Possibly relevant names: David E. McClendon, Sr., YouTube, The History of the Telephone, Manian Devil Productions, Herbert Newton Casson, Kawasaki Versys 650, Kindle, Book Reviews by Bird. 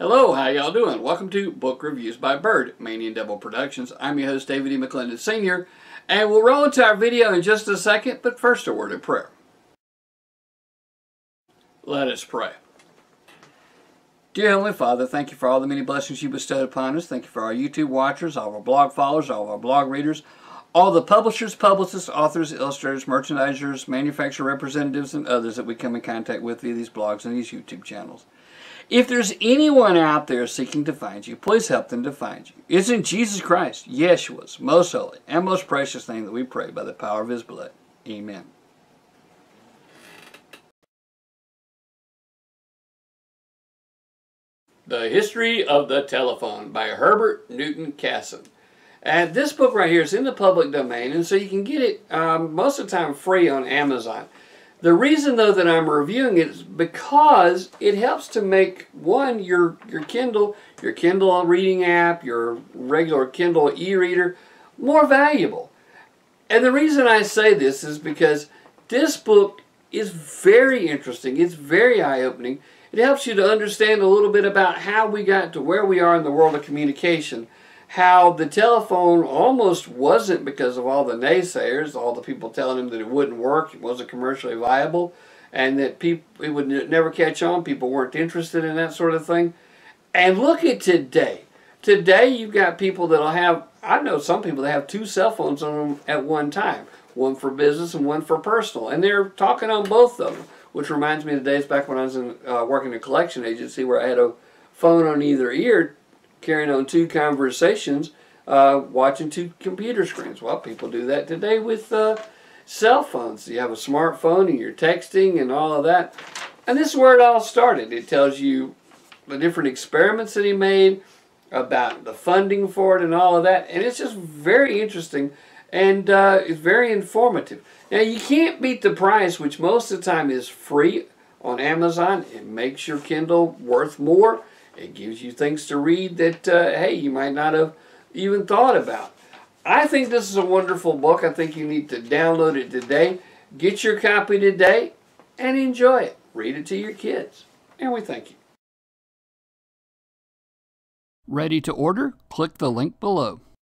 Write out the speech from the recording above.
Hello, how y'all doing? Welcome to Book Reviews by Bird, Manian Devil Productions. I'm your host, David E. McClendon, Sr., and we'll roll into our video in just a second, but first a word of prayer. Let us pray. Dear Heavenly Father, thank you for all the many blessings you bestowed upon us. Thank you for our YouTube watchers, all of our blog followers, all of our blog readers, all the publishers, publicists, authors, illustrators, merchandisers, manufacturer representatives, and others that we come in contact with via these blogs and these YouTube channels. If there's anyone out there seeking to find you, please help them to find you. It's in Jesus Christ, Yeshua's most holy and most precious name that we pray by the power of His blood. Amen. The History of the Telephone by Herbert Newton Casson. And this book right here is in the public domain, and so you can get it most of the time free on Amazon. The reason, though, that I'm reviewing it is because it helps to make, one, your Kindle reading app, your regular Kindle e-reader, more valuable. And the reason I say this is because this book is very interesting. It's very eye-opening. It helps you to understand a little bit about how we got to where we are in the world of communication. How the telephone almost wasn't, because of all the naysayers, all the people telling him that it wouldn't work, it wasn't commercially viable, and that people, it would never catch on, people weren't interested in that sort of thing. And look at today. Today you've got people that'll have, I know some people that have two cell phones on them at one time, one for business and one for personal, and they're talking on both of them, which reminds me of the days back when I was in, working in a collection agency where I had a phone on either ear, carrying on two conversations, watching two computer screens. Well, people do that today with cell phones. You have a smartphone and you're texting and all of that. And this is where it all started. It tells you the different experiments that he made, about the funding for it and all of that. And it's just very interesting, and it's very informative. Now, you can't beat the price, which most of the time is free on Amazon. It makes your Kindle worth more. It gives you things to read that, hey, you might not have even thought about. I think this is a wonderful book. I think you need to download it today, get your copy today, and enjoy it. Read it to your kids. And we thank you. Ready to order? Click the link below.